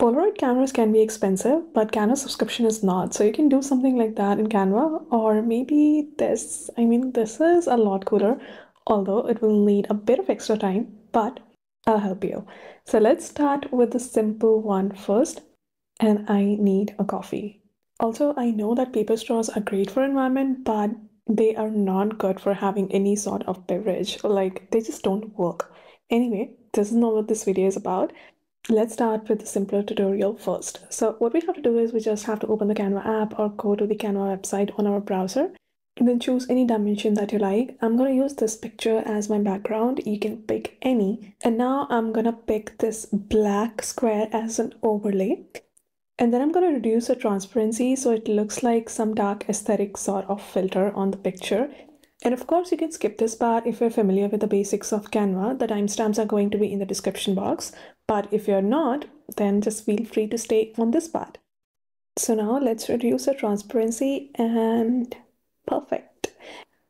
Polaroid cameras can be expensive, but Canva subscription is not. So you can do something like that in Canva, or maybe this. I mean, this is a lot cooler, although it will need a bit of extra time, but I'll help you. So let's start with the simple one first. And I need a coffee. Also, I know that paper straws are great for environment, but they are not good for having any sort of beverage. Like, they just don't work. Anyway, this is not what this video is about. Let's start with the simpler tutorial first. So what we have to do is we just have to open the Canva app or go to the Canva website on our browser. And then choose any dimension that you like. I'm going to use this picture as my background. You can pick any. And now I'm going to pick this black square as an overlay. And then I'm going to reduce the transparency so it looks like some dark aesthetic sort of filter on the picture. And of course, you can skip this part if you're familiar with the basics of Canva. The timestamps are going to be in the description box. But if you're not, then just feel free to stay on this part. So now let's reduce the transparency and perfect.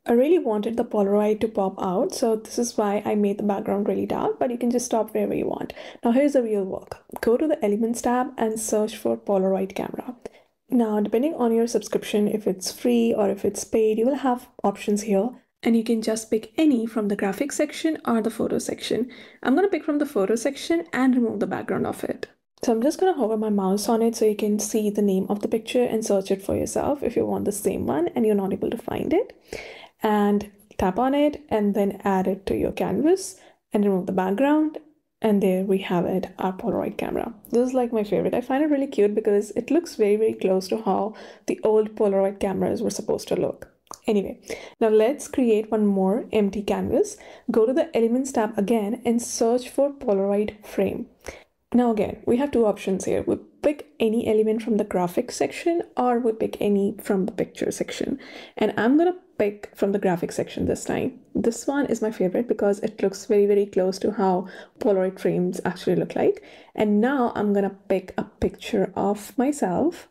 I really wanted the Polaroid to pop out. So this is why I made the background really dark, but you can just stop wherever you want. Now here's the real work. Go to the Elements tab and search for Polaroid camera. Now, depending on your subscription, if it's free or if it's paid, you will have options here. And you can just pick any from the graphics section or the photo section. I'm going to pick from the photo section and remove the background of it. So I'm just going to hover my mouse on it so you can see the name of the picture and search it for yourself if you want the same one and you're not able to find it. And tap on it and then add it to your canvas and remove the background. And there we have it, our Polaroid camera. This is like my favorite. I find it really cute because it looks very, very close to how the old Polaroid cameras were supposed to look. Anyway, now let's create one more empty canvas. Go to the Elements tab again and search for Polaroid frame. Now again, we have two options here. We pick any element from the graphics section or we pick any from the picture section. And I'm going to pick from the graphics section this time. This one is my favorite because it looks very, very close to how Polaroid frames actually look like. And now I'm going to pick a picture of myself.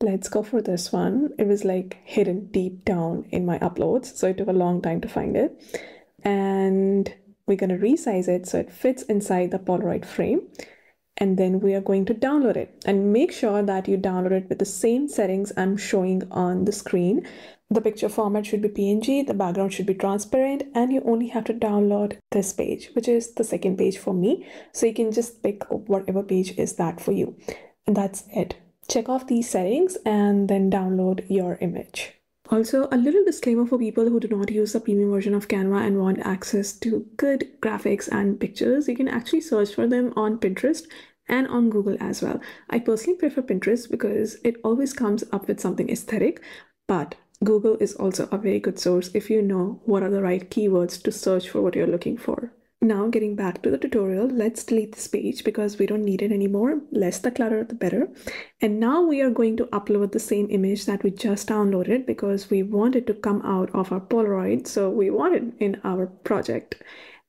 Let's go for this one. It was like hidden deep down in my uploads, so it took a long time to find it. And we're going to resize it so it fits inside the Polaroid frame. And then we are going to download it. And make sure that you download it with the same settings I'm showing on the screen. The picture format should be PNG, the background should be transparent, and you only have to download this page, which is the second page for me. So you can just pick whatever page is that for you. And that's it. Check off these settings and then download your image. Also, a little disclaimer for people who do not use the premium version of Canva and want access to good graphics and pictures, you can actually search for them on Pinterest and on Google as well. I personally prefer Pinterest because it always comes up with something aesthetic, but Google is also a very good source if you know what are the right keywords to search for what you're looking for. Now, getting back to the tutorial, let's delete this page because we don't need it anymore. Less the clutter, the better. And now we are going to upload the same image that we just downloaded because we want it to come out of our Polaroid. So we want it in our project.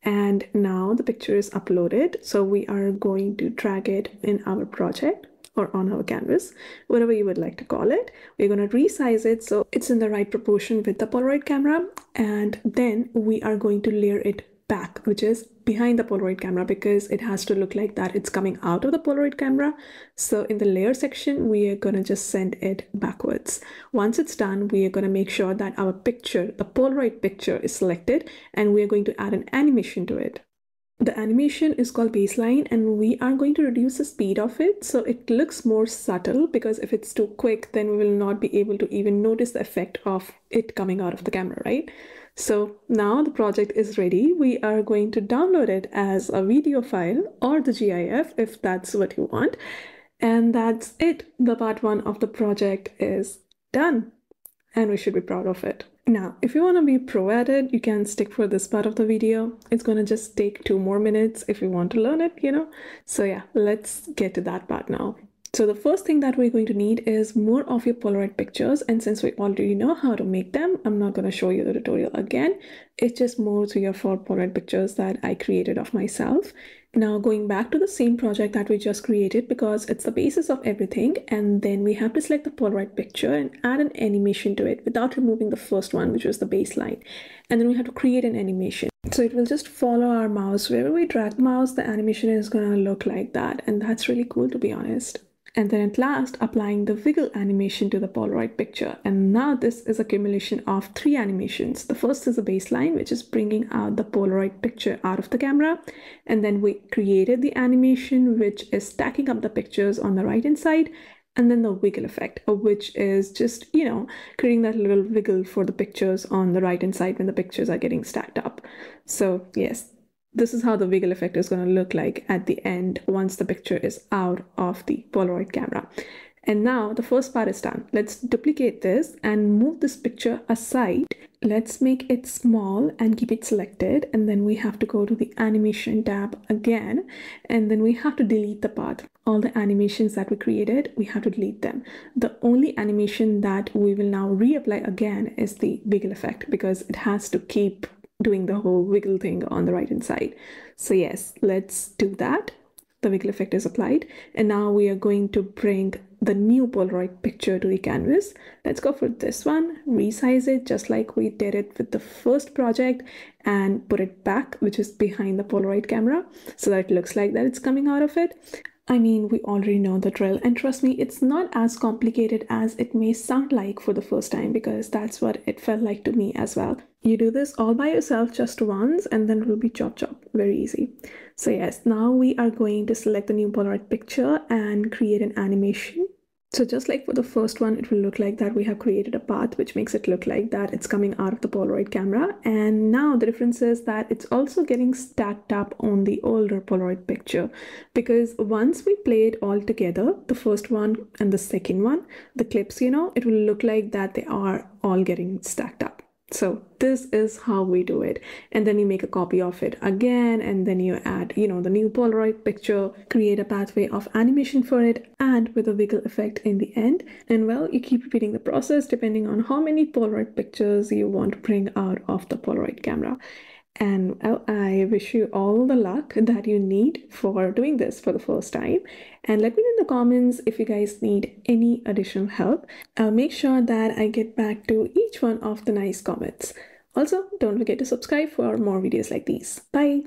And now the picture is uploaded. So we are going to drag it in our project or on our canvas, whatever you would like to call it. We're going to resize it so it's in the right proportion with the Polaroid camera. And then we are going to layer it back, which is behind the Polaroid camera, because it has to look like that it's coming out of the Polaroid camera. So in the layer section, we are going to just send it backwards. Once it's done, we are going to make sure that our picture, the Polaroid picture, is selected, and we are going to add an animation to it. The animation is called baseline, and we are going to reduce the speed of it so it looks more subtle, because if it's too quick, then we will not be able to even notice the effect of it coming out of the camera, right? So now the project is ready. We are going to download it as a video file or the GIF if that's what you want. And that's it. The part one of the project is done, and we should be proud of it. Now, if you want to be pro at it, you can stick for this part of the video. It's going to just take 2 more minutes if you want to learn it, you know. So yeah, let's get to that part now. So the first thing that we're going to need is more of your Polaroid pictures. And since we already know how to make them, I'm not going to show you the tutorial again. It's just more 3 or 4 Polaroid pictures that I created of myself. Now going back to the same project that we just created because it's the basis of everything, and then we have to select the Polaroid picture and add an animation to it without removing the first one, which was the baseline. And then we have to create an animation. So it will just follow our mouse. Wherever we drag mouse, the animation is going to look like that. And that's really cool, to be honest. And then at last, applying the wiggle animation to the Polaroid picture. And now this is a accumulation of 3 animations. The first is a baseline, which is bringing out the Polaroid picture out of the camera. And then we created the animation, which is stacking up the pictures on the right hand side. And then the wiggle effect, which is just, you know, creating that little wiggle for the pictures on the right hand side when the pictures are getting stacked up. So yes, this is how the wiggle effect is going to look like at the end once the picture is out of the Polaroid camera. And now the first part is done. Let's duplicate this and move this picture aside. Let's make it small and keep it selected. And then we have to go to the animation tab again. And then we have to delete the path. All the animations that we created, we have to delete them. The only animation that we will now reapply again is the wiggle effect, because it has to keep doing the whole wiggle thing on the right hand side. So yes, let's do that. The wiggle effect is applied. And now we are going to bring the new Polaroid picture to the canvas. Let's go for this one, resize it just like we did it with the first project, and put it back, which is behind the Polaroid camera, so that it looks like that it's coming out of it. I mean, we already know the drill, and trust me, it's not as complicated as it may sound like for the first time, because that's what it felt like to me as well. You do this all by yourself just once, and then it will be chop chop, very easy. So yes, now we are going to select the new Polaroid picture and create an animation. So just like for the first one, it will look like that we have created a path, which makes it look like that it's coming out of the Polaroid camera. And now the difference is that it's also getting stacked up on the older Polaroid picture, because once we play it all together, the first one and the second one, the clips, you know, it will look like that they are all getting stacked up. So this is how we do it. And then you make a copy of it again, and then you add, you know, the new Polaroid picture, create a pathway of animation for it, and with a wiggle effect in the end. And well, you keep repeating the process depending on how many Polaroid pictures you want to bring out of the Polaroid camera. And I wish you all the luck that you need for doing this for the first time. And let me know in the comments if you guys need any additional help. I'll make sure that I get back to each one of the nice comments. Also, don't forget to subscribe for more videos like these. Bye!